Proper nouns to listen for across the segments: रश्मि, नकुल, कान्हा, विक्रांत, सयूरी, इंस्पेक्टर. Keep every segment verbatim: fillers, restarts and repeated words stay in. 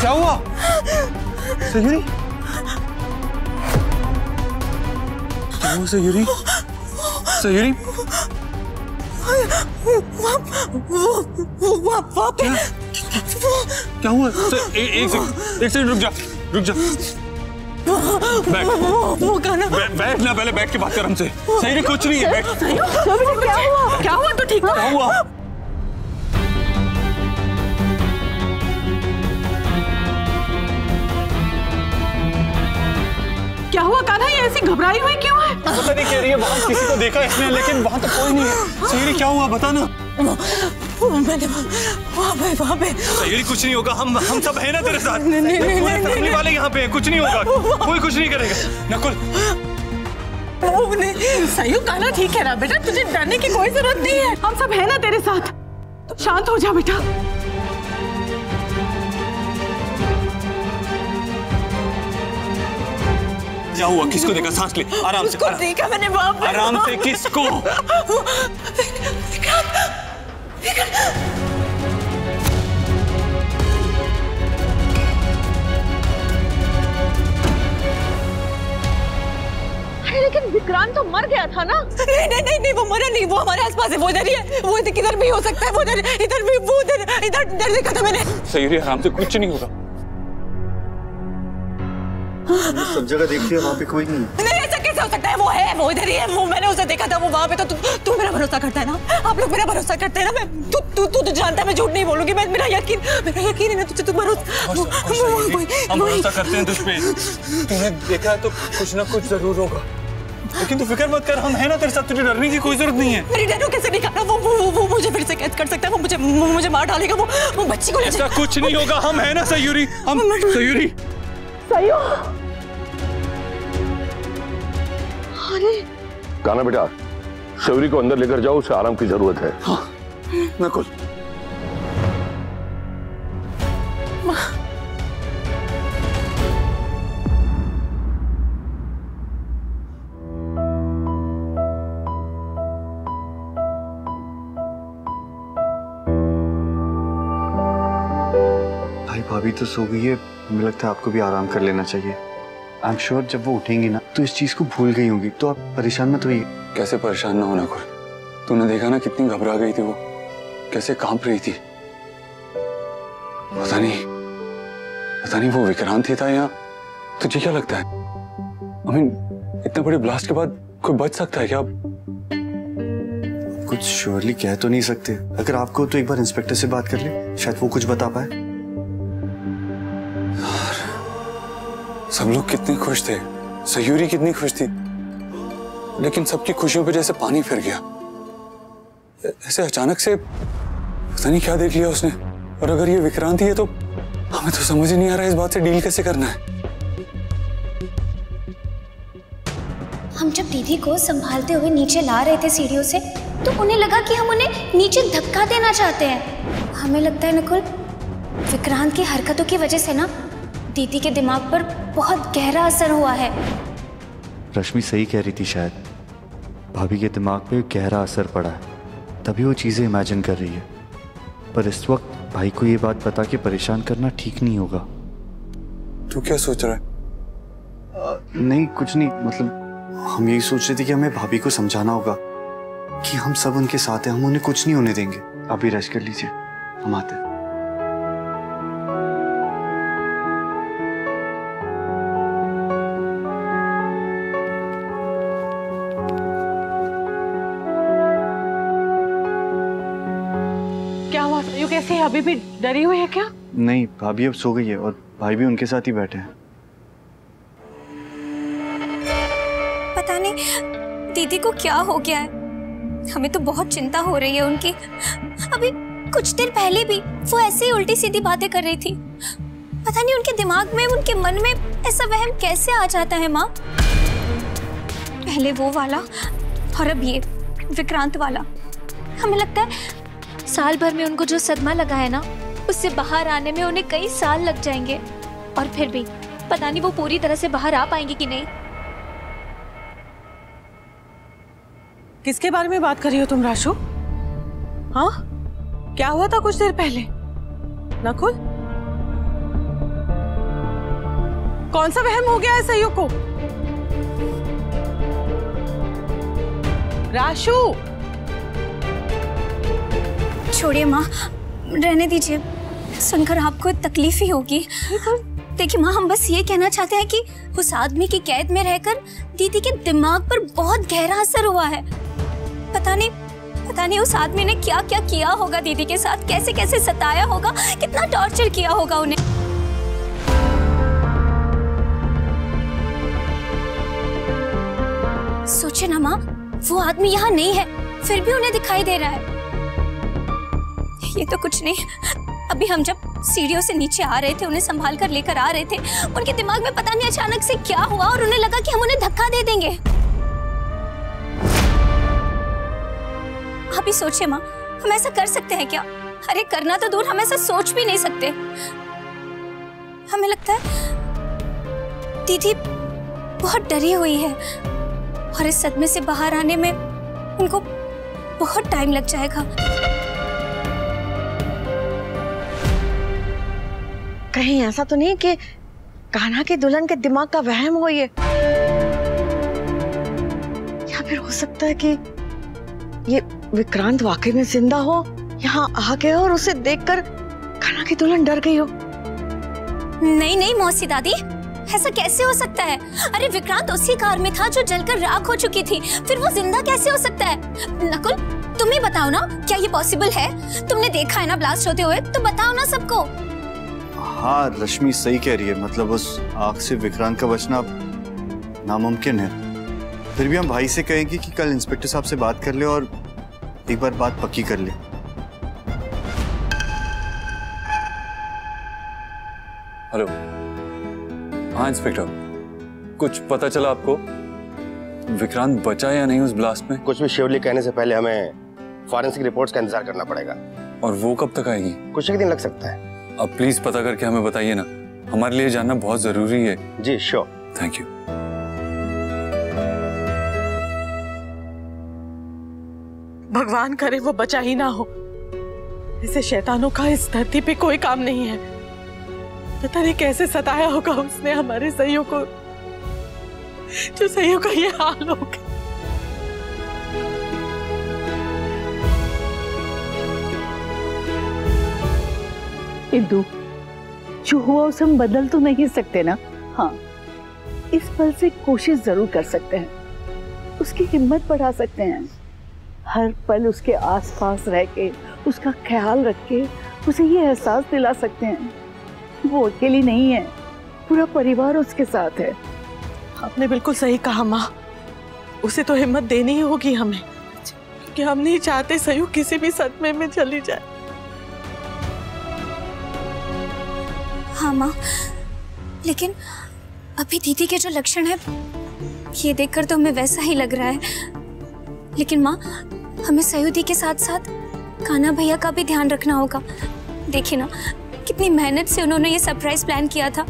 क्या हुआ? सयूरी? क्या हुआ सयूरी? सयूरी? क्या हुआ? एक सेकंड रुक जा, रुक जा। बैठ। वो कान्हा। बैठ ना, पहले बैठ के बात कर हमसे। सयूरी कुछ नहीं है, बैठ। क्या हुआ? क्या हुआ तो ठीक है। क्या हुआ? क्या हुआ कान्हा, ये ऐसी घबराई हुई क्यों है? पता नहीं कह रही है, वहाँ किसी को देखा इसने, लेकिन वहाँ तो कोई नहीं है। सयूरी क्या हुआ बता ना। मैंने वहाँ पे वहाँ पे सयूरी कुछ नहीं होगा, हम हम सब है ना तेरे साथ। नहीं नहीं नहीं नहीं फैमिली वाले यहाँ पे, कुछ नहीं होगा, कोई कुछ नहीं करेगा। नकुल सयूरी कान्हा ठीक है ना बेटा, तुझे डरने की कोई जरूरत नहीं है, हम सब है ना तेरे साथ। शांत हो जा बेटा। क्या हुआ? किसको देखा? सांस ले, आराम से। देखा मैंने बाप, आराम से। किसको? अरे लेकिन विक्रांत तो मर गया था ना। नहीं नहीं नहीं नहीं वो मरा नहीं, वो हमारे आसपास है, वो इधर ही है, वो किधर भी हो सकता है, वो इधर इधर भी, वो इधर इधर डर देखा था मैंने। सयूरी आराम से, कुछ नहीं होगा। सब जगह देखती है, वहाँ पे कोई नहीं है। नहीं ऐसा कैसे हो सकता है, वो है, वो इधर ही है, वो मैंने उसे देखा था, वो वहाँ पे। तो तू तू मेरा भरोसा करता है ना, आप लोग मेरा भरोसा करते हैं ना। मैं तू तू तू जानता है मैं झूठ नहीं बोलूंगी, मैं मेरा यकीन मेरा यकीन है ना तुझे, तू भरोसा भरोसा करते हैं तुझ पे। तूने देखा है तो कुछ ना कुछ जरूर होगा, लेकिन तू फिक्र मत कर, हम है ना तेरे साथ, तुझे डरने की कोई जरूरत नहीं है। मेरी डरो कैसे निकाला? वो वो वो मुझे फिर से कैद कर सकता है, वो मुझे मुझे मार डालेगा, वो वो बच्ची को। ऐसा कुछ नहीं होगा, हम है ना सयूरी, हम सयूरी। कान्हा बेटा, सयूरी को अंदर लेकर जाओ, उसे आराम की जरूरत है। हाँ। नकुल भाई, भाभी तो सो गई है, मुझे लगता है आपको भी आराम कर लेना चाहिए। आई एम श्योर जब वो उठेंगी ना तो इस चीज को भूल गई होंगी, तो आप परेशान मत होइए। कैसे परेशान ना होना कर, तूने देखा ना कितनी घबरा गई थी, वो कैसे कांप रही थी। पता नहीं पता नहीं वो विक्रांत ही था या तुझे क्या लगता है? आई मीन इतने बड़े ब्लास्ट के बाद कोई बच सकता है क्या? कुछ श्योरली कह तो नहीं सकते, अगर आपको तो एक बार इंस्पेक्टर से बात कर ले, शायद वो कुछ बता पाए। सब लोग कितने खुश थे, सयूरी कितनी खुश थी, लेकिन सबकी खुशियों पे जैसे पानी फिर गया। ऐसे अचानक से पता नहीं क्या देख लिया उसने, और अगर ये विक्रांत ही है तो हमें तो समझ ही नहीं आ रहा है इस बात से डील कैसे करना है। हम जब दीदी को संभालते हुए नीचे ला रहे थे सीढ़ियों से, तो उन्हें लगा कि हम उन्हें नीचे धक्का देना चाहते हैं। हमें लगता है नकुल, विक्रांत की हरकतों की वजह से ना दीदी के दिमाग पर बहुत गहरा असर हुआ है। रश्मि सही कह रही थी, शायद भाभी के दिमाग पे गहरा असर पड़ा है, तभी वो चीज़ें इमेजिन कर रही है। पर इस वक्त भाई को ये बात बता के परेशान करना ठीक नहीं होगा। तू क्या सोच रहा है? आ, नहीं कुछ नहीं, मतलब हम यही सोच रहे थे कि हमें भाभी को समझाना होगा कि हम सब उनके साथ हैं, हम उन्हें कुछ नहीं होने देंगे। आप भी रेस्ट कर लीजिए, हम आते हैं। कैसे अभी भी डरी हुई है क्या? नहीं भाभी अब सो गई है, और भाई भी उनके साथ ही बैठे हैं। पता नहीं दीदी को क्या हो गया है, हमें तो बहुत चिंता हो रही है उनकी। अभी कुछ देर पहले भी वो ऐसे ही उल्टी सीधी बातें कर रही थी, पता नहीं उनके दिमाग में, उनके मन में ऐसा वहम कैसे आ जाता है। माँ पहले वो वाला और अब ये विक्रांत वाला। हमें लगता है साल भर में उनको जो सदमा लगा है ना, उससे बाहर आने में उन्हें कई साल लग जाएंगे, और फिर भी पता नहीं वो पूरी तरह से बाहर आ पाएंगे कि नहीं। किसके बारे में बात कर रही हो तुम राशु? हाँ क्या हुआ था कुछ देर पहले? नकुल कौन सा वहम हो गया है सयू को? राशू छोड़िए माँ, रहने दीजिए, सुनकर आपको तकलीफ ही होगी। देखिए माँ, हम बस ये कहना चाहते हैं कि उस आदमी की कैद में रहकर दीदी के दिमाग पर बहुत गहरा असर हुआ है। पता नहीं पता नहीं उस आदमी ने क्या क्या किया होगा दीदी के साथ, कैसे कैसे सताया होगा, कितना टॉर्चर किया होगा उन्हें। सोचे ना माँ, वो आदमी यहाँ नहीं है फिर भी उन्हें दिखाई दे रहा है। ये तो कुछ नहीं, अभी हम जब सीढ़ियों से नीचे आ रहे थे, उन्हें संभाल कर लेकर आ रहे थे, उनके दिमाग में पता नहीं अचानक से क्या हुआ और उन्हें लगा कि हम उन्हें धक्का दे देंगे। आप ही सोचिए माँ, हम ऐसा कर सकते हैं क्या? अरे करना तो दूर, हम ऐसा सोच भी नहीं सकते। हमें लगता है दीदी बहुत डरी हुई है और इस सदमे से बाहर आने में उनको बहुत टाइम लग जाएगा। कहीं ऐसा तो नहीं कि कान्हा के दुल्हन के दिमाग का वहम हो ये, या फिर हो सकता है कि ये विक्रांत वाकई में जिंदा हो, यहाँ आ गया और उसे देखकर कान्हा की दुल्हन डर गई हो। नहीं नहीं मौसी दादी, ऐसा कैसे हो सकता है? अरे विक्रांत उसी कार में था जो जलकर राख हो चुकी थी, फिर वो जिंदा कैसे हो सकता है? नकुल तुम ही बताओ ना, क्या ये पॉसिबल है? तुमने देखा है ना ब्लास्ट होते हुए, तो बताओ ना सबको। हाँ रश्मि सही कह रही है, मतलब उस आग से विक्रांत का बचना नामुमकिन है। फिर भी हम भाई से कहेंगे कि कल इंस्पेक्टर साहब से बात कर ले और एक बार बात पक्की कर ले। हेलो, हाँ इंस्पेक्टर, कुछ पता चला आपको विक्रांत बचा या नहीं उस ब्लास्ट में? कुछ भी श्योरली कहने से पहले हमें फॉरेंसिक रिपोर्ट्स का इंतजार करना पड़ेगा। और वो कब तक आएगी? कुछ एक दिन लग सकता है। अब प्लीज पता करके हमें बताइए ना, हमारे लिए जानना बहुत जरूरी है। जी श्योर, थैंक यू। भगवान करे वो बचा ही ना हो, ऐसे शैतानों का इस धरती पे कोई काम नहीं है। पता नहीं कैसे सताया होगा उसने हमारे सईयों को, जो सईयों का ये हाल होगा। इंदु, जो हुआ उसे हम बदल तो नहीं सकते ना, हाँ इस पल से कोशिश जरूर कर सकते हैं, उसकी हिम्मत बढ़ा सकते हैं। हर पल उसके आसपास रह के, उसका ख्याल रख के उसे ये एहसास दिला सकते हैं वो अकेली नहीं है, पूरा परिवार उसके साथ है। आपने बिल्कुल सही कहा माँ, उसे तो हिम्मत देनी ही होगी हमें, क्योंकि हम नहीं चाहते सयू किसी भी सदमे में चली जाए। हाँ माँ, लेकिन अभी दीदी के जो लक्षण है ये देखकर तो हमें वैसा ही लग रहा है। लेकिन माँ, हमें सयू दी के साथ साथ कान्हा भैया का भी ध्यान रखना होगा। देखिए ना कितनी मेहनत से उन्होंने ये सरप्राइज प्लान किया था,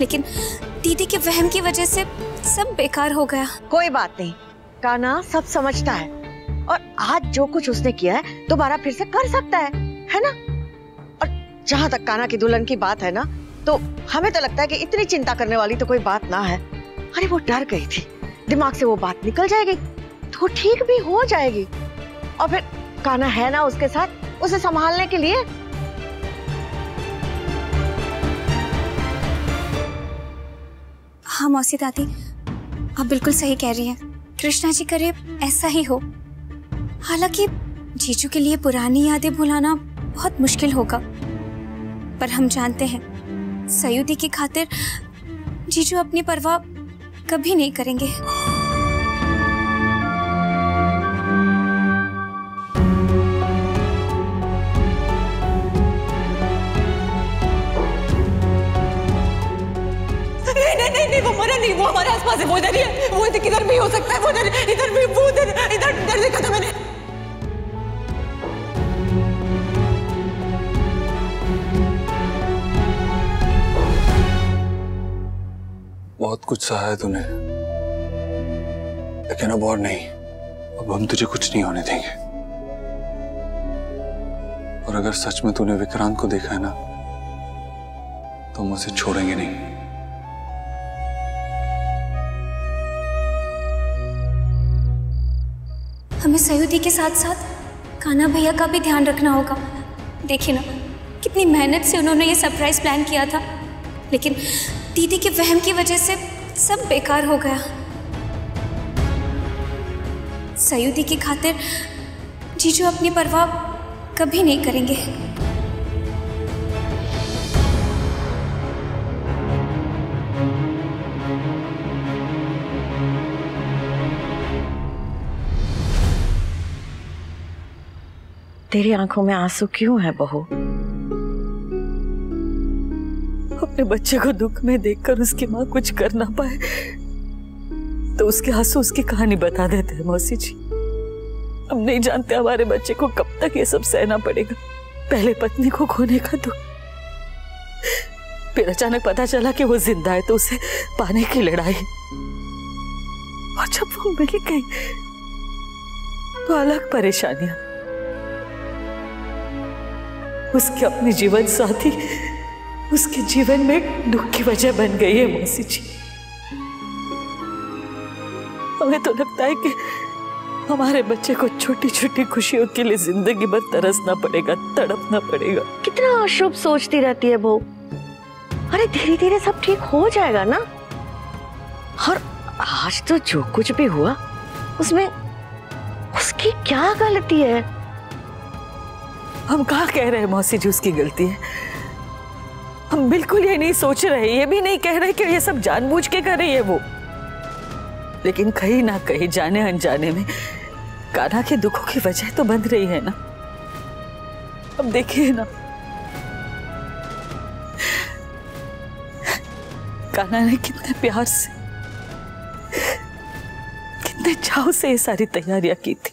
लेकिन दीदी के वहम की वजह से सब बेकार हो गया। कोई बात नहीं, कान्हा सब समझता है और आज जो कुछ उसने किया है दोबारा फिर से कर सकता है, है ना? और जहाँ तक कान्हा की दुल्हन की बात है ना, तो हमें तो लगता है कि इतनी चिंता करने वाली तो कोई बात ना है। अरे वो डर गई थी, दिमाग से वो बात निकल जाएगी तो ठीक भी हो जाएगी। और फिर कान्हा है ना उसके साथ, उसे संभालने के लिए। हाँ मौसी दादी, आप बिल्कुल सही कह रही हैं, कृष्णा जी करे ऐसा ही हो। हालांकि जीजू के लिए पुरानी यादें भुलाना बहुत मुश्किल होगा, पर हम जानते हैं सयू दी की खातिर जीजू अपनी परवाह कभी नहीं करेंगे। वो हमारे आसपास है, वो इधर ही है, वो इधर किधर भी हो सकता है, वो इधर इधर भी, वो इधर इधर इधर देखा था मैंने। बहुत कुछ सहा है तूने, लेकिन अब और नहीं, अब हम तुझे कुछ नहीं होने देंगे। और अगर सच में तूने विक्रांत को देखा है ना, तो हम उसे छोड़ेंगे नहीं। हमें सयूरी के साथ साथ कान्हा भैया का भी ध्यान रखना होगा। देखिए ना कितनी मेहनत से उन्होंने ये सरप्राइज प्लान किया था, लेकिन दीदी के वहम की वजह से सब बेकार हो गया। सयूरी की खातिर जीजू अपनी परवाह कभी नहीं करेंगे। तेरी आंखों में आंसू क्यों है बहू? अपने बच्चे को दुख में देखकर उसकी माँ कुछ कर ना पाए तो उसके आंसू उसकी कहानी बता देते हैं। मौसी जी, हम नहीं जानते हमारे बच्चे को कब तक ये सब सहना पड़ेगा। पहले पत्नी को खोने का दुख, फिर अचानक पता चला कि वो जिंदा है तो उसे पाने की लड़ाई, और जब वो मिल गई तो अलग परेशानियां। उसके अपने जीवन साथी उसके जीवन में दुख की वजह बन गई है। मौसी जी, हमें तो लगता है कि हमारे बच्चे को छोटी छोटी खुशियों के लिए जिंदगी भर तरसना पड़ेगा, तड़पना पड़ेगा। कितना अशुभ सोचती रहती है वो। अरे धीरे धीरे सब ठीक हो जाएगा ना। और आज तो जो कुछ भी हुआ उसमें उसकी क्या गलती है? हम कहाँ कह रहे हैं मौसी जी उसकी गलती है? हम बिल्कुल ये नहीं सोच रहे, ये भी नहीं कह रहे कि ये सब जानबूझ के कर रही है वो। लेकिन कहीं ना कहीं जाने अनजाने में कान्हा के दुखों की वजह तो बन रही है ना। अब देखिए ना, कान्हा ने कितने प्यार से कितने चाव से ये सारी तैयारियां की थी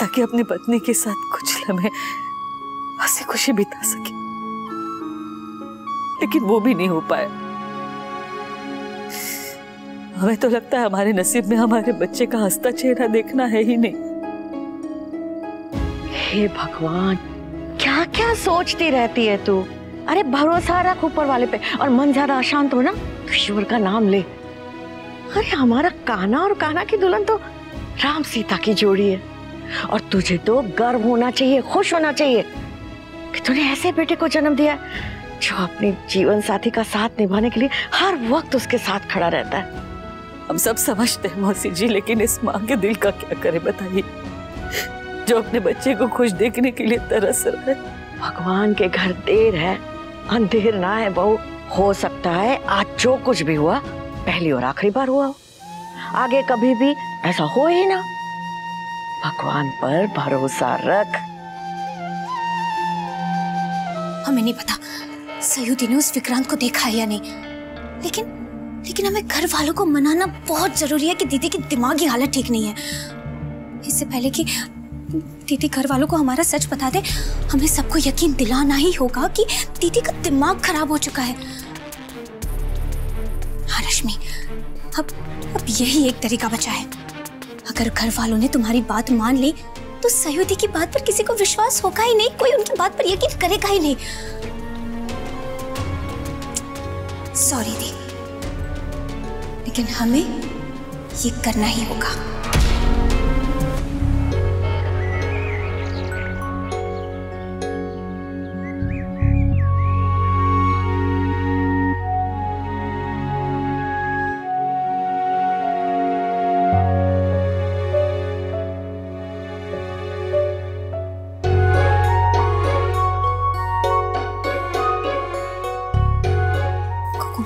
ताकि अपनी पत्नी के साथ कुछ लम्हे हंसी खुशी बिता सके, लेकिन वो भी नहीं हो पाया। हमें तो लगता है हमारे नसीब में हमारे बच्चे का हंसता चेहरा देखना है ही नहीं। हे भगवान, क्या क्या सोचती रहती है तू। अरे भरोसा रख ऊपर वाले पे, और मन ज्यादा अशांत हो ना ईश्वर का नाम ले। अरे हमारा कान्हा और कान्हा की दुल्हन तो राम सीता की जोड़ी है, और तुझे तो गर्व होना चाहिए, खुश होना चाहिए कि तूने ऐसे बेटे को जन्म दिया जो अपने जीवन साथी का साथ निभाने के लिए हर वक्त उसके साथ खड़ा रहता है। हम सब समझते हैं मौसी जी, लेकिन इस माँ के दिल का क्या करे बताइए, जो अपने बच्चे को खुश देखने के लिए तरस रहा है। भगवान के घर देर है अंधेर ना है बहू। हो सकता है आज जो कुछ भी हुआ पहली और आखिरी बार हुआ, आगे कभी भी ऐसा हो ही ना। भगवान पर भरोसा रख। हमें नहीं पता सयूरी ने उस विक्रांत को देखा है या नहीं, लेकिन लेकिन हमें घर वालों को मनाना बहुत जरूरी है कि दीदी की दिमागी हालत ठीक नहीं है। इससे पहले कि दीदी घर वालों को हमारा सच बता दे, हमें सबको यकीन दिलाना ही होगा कि दीदी का दिमाग खराब हो चुका है। हाँ रश्मि, अब अब यही एक तरीका बचा है। अगर घर वालों ने तुम्हारी बात मान ली तो सयूरी की बात पर किसी को विश्वास होगा ही नहीं, कोई उनकी बात पर यकीन करेगा ही नहीं। सॉरी दी, लेकिन हमें ये करना ही होगा।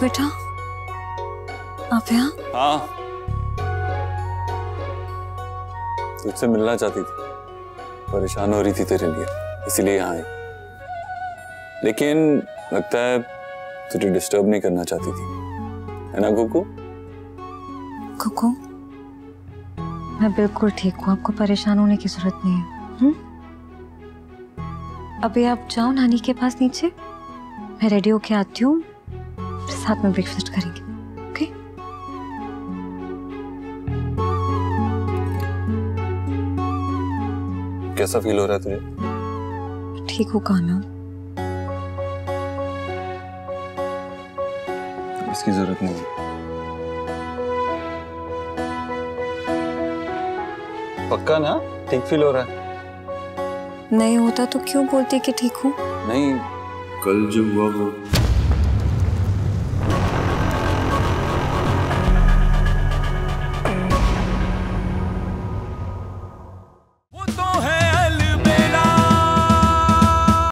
बेटा आप यहाँ? हाँ, तुझसे मिलना चाहती थी, परेशान हो रही थी तेरे लिए, इसलिए यहाँ आई। लेकिन लगता है तुझे डिस्टर्ब नहीं करना चाहती थी, है ना कुकू? कुकू, मैं बिल्कुल ठीक हूँ, आपको परेशान होने की जरूरत नहीं है। हुँ? अभी आप जाओ नानी के पास नीचे, मैं रेडी होके आती हूँ, साथ में ब्रेकफास्ट करेंगे। ओके? कैसा फील हो रहा है तुझे? ठीक हो कान्हा, इसकी जरूरत नहीं है। पक्का ना? ठीक फील हो रहा है? नहीं होता तो क्यों बोलती कि ठीक हूँ? नहीं, कल जो हुआ वो